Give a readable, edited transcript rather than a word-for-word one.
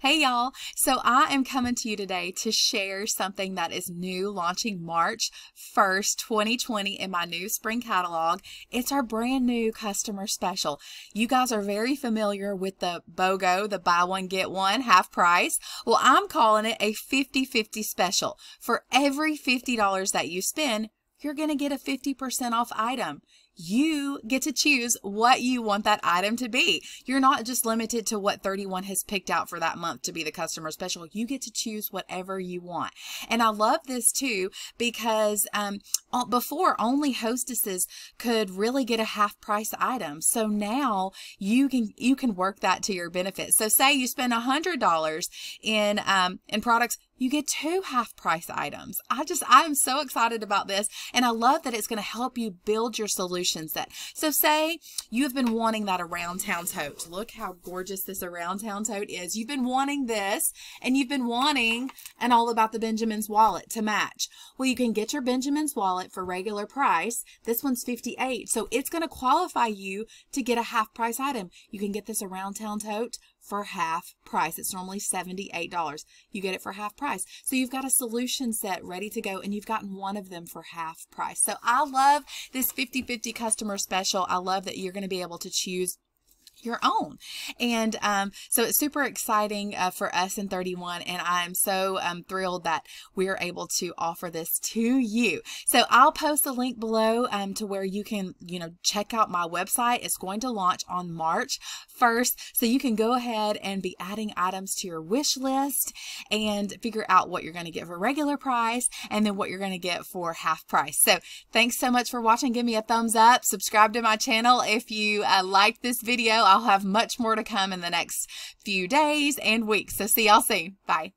Hey y'all, so I am coming to you today to share something that is new launching March 1st, 2020 in my new spring catalog. It's our brand new customer special. You guys are very familiar with the BOGO, the buy one get one half price. Well, I'm calling it a 50/50 special. For every $50 that you spend, you're going to get a 50% off item. You get to choose what you want that item to be. You're not just limited to what 31 has picked out for that month to be the customer special. You get to choose whatever you want. And I love this too because before only hostesses could really get a half price item. So now you can work that to your benefit. So say you spend $100 in products, you get 2 half price items. I'm so excited about this, and I love that it's going to help you build your solution set. So say you've been wanting that Around Town Tote. Look how gorgeous this Around Town Tote is. You've been wanting this, and you've been wanting an All About The Benjamins wallet to match. Well, you can get your Benjamins wallet for regular price. This one's $58, so it's going to qualify you to get a half price item. You can get this Around Town Tote for half price. It's normally $78. You get it for half price. So you've got a solution set ready to go, and you've gotten one of them for half price. So I love this 50/50 customer special. I love that you're going to be able to choose your own. And so it's super exciting for us in 31, and I'm so thrilled that we're able to offer this to you. So I'll post a link below to where you can, check out my website. It's going to launch on March 1st. So you can go ahead and be adding items to your wish list and figure out what you're going to get for regular price and then what you're going to get for half price. So thanks so much for watching. Give me a thumbs up. Subscribe to my channel if you liked this video. I'll have much more to come in the next few days and weeks. So see y'all soon. Bye.